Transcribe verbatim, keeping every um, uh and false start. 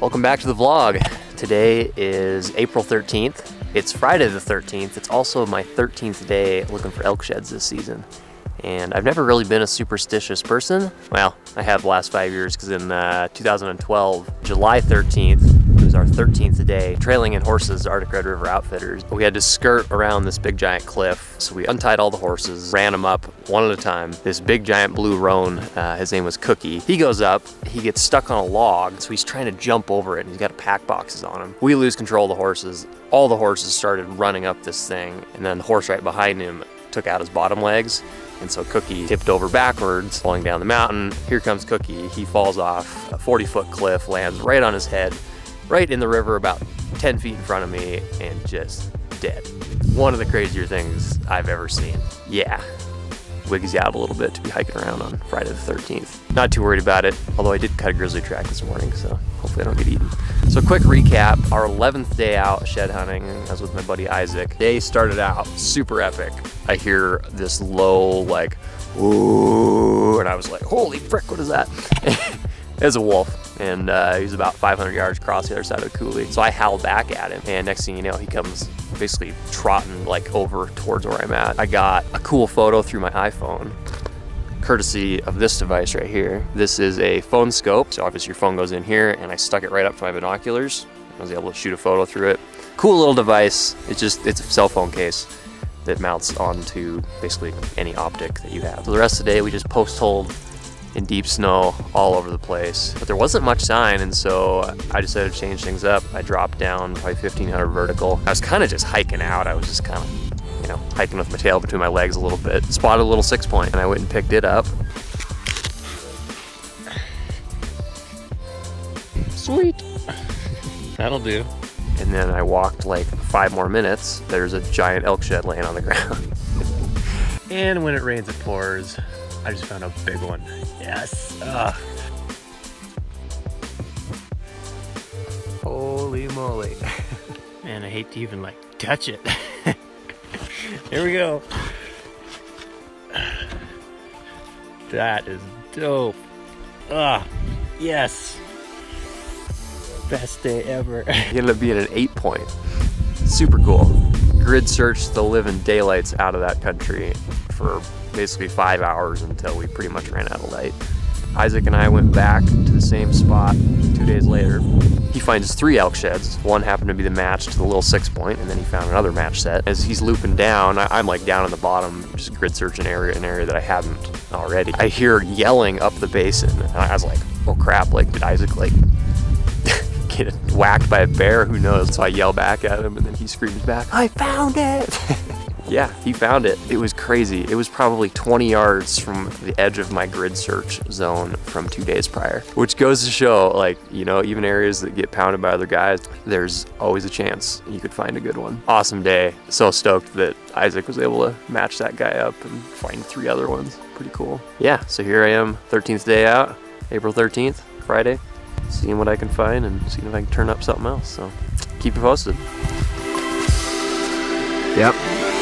Welcome back to the vlog. Today is April thirteenth. It's Friday the thirteenth. It's also my thirteenth day looking for elk sheds this season. And I've never really been a superstitious person. Well, I have the last five years because in uh, two thousand twelve, July thirteenth, it was our thirteenth day, trailing in horses to Arctic Red River Outfitters. We had to skirt around this big giant cliff. So we untied all the horses, ran them up one at a time. This big giant blue roan, uh, his name was Cookie. He goes up, he gets stuck on a log. So he's trying to jump over it and he's got pack boxes on him. We lose control of the horses. All the horses started running up this thing. And then the horse right behind him took out his bottom legs. And so Cookie tipped over backwards, falling down the mountain. Here comes Cookie. He falls off a forty foot cliff, lands right on his head, right in the river about ten feet in front of me, and just dead. One of the crazier things I've ever seen. Yeah, wigs you out a little bit to be hiking around on Friday the thirteenth. Not too worried about it, although I did cut a grizzly track this morning, so hopefully I don't get eaten. So quick recap, our eleventh day out shed hunting, I was with my buddy Isaac. Day started out super epic. I hear this low, like, ooh, and I was like, holy frick, what is that? It was a wolf, and uh, he was about five hundred yards across the other side of the coulee. So I howled back at him, and next thing you know, he comes basically trotting like over towards where I'm at. I got a cool photo through my iPhone, courtesy of this device right here. This is a Phone Skope, so obviously your phone goes in here, and I stuck it right up to my binoculars. I was able to shoot a photo through it. Cool little device. It's just, it's a cell phone case that mounts onto basically any optic that you have. So the rest of the day, we just post-holed in deep snow all over the place. But there wasn't much sign, and so I decided to change things up. I dropped down probably fifteen hundred vertical. I was kind of just hiking out. I was just kind of, you know, hiking with my tail between my legs a little bit. Spotted a little six point, and I went and picked it up. Sweet. That'll do. And then I walked like five more minutes. There's a giant elk shed laying on the ground. And when it rains, it pours. I just found a big one. Yes. Ugh. Holy moly. Man, I hate to even like touch it. Here we go. That is dope. Ah, yes. Best day ever. It ended up being an eight point. Super cool. Grid searched the living daylights out of that country for basically five hours until we pretty much ran out of light. Isaac and I went back to the same spot two days later. He finds three elk sheds. One happened to be the match to the little six point, and then he found another match set. As he's looping down, I'm like down on the bottom, just grid searching area, an area that I haven't already. I hear yelling up the basin, and I was like, oh crap, like did Isaac like get whacked by a bear? Who knows? So I yell back at him, and then he screams back, I found it! Yeah, he found it. It was crazy. It was probably twenty yards from the edge of my grid search zone from two days prior, which goes to show, like, you know, even areas that get pounded by other guys, there's always a chance you could find a good one. Awesome day. So stoked that Isaac was able to match that guy up and find three other ones. Pretty cool. Yeah, so here I am, thirteenth day out, April thirteenth, Friday, seeing what I can find and seeing if I can turn up something else. So keep you posted. Yep.